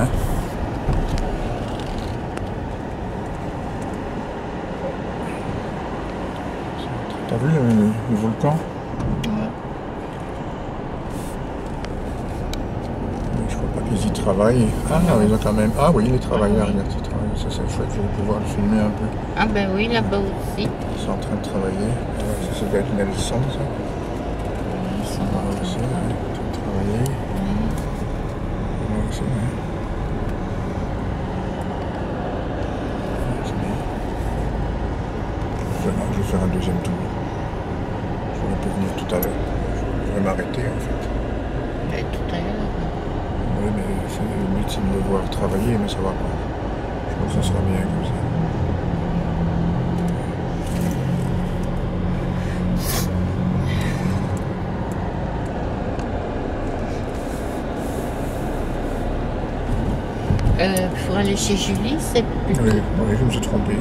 hein. T'as vu le volcan? Ouais. Je crois pas qu'ils y travaillent. Ah non, il a quand même. Ah oui, il travaille là, regarde, il travaille. Ça c'est chouette, je vais pouvoir le filmer un peu. Ah ben oui, là-bas aussi. Ils sont en train de travailler. Ça doit être Nelson, ça. Nelson. Ah aussi, ouais. Travailler. Là aussi, ouais. Je vais faire un deuxième tour. Je vais venir tout à l'heure. Je vais m'arrêter en fait. Mais tout à l'heure. Oui, mais le but c'est de le voir travailler, mais ça va pas. Je pense que ça sera bien comme ça. Pour aller chez Julie, c'est plus. Oui, je me suis trompé.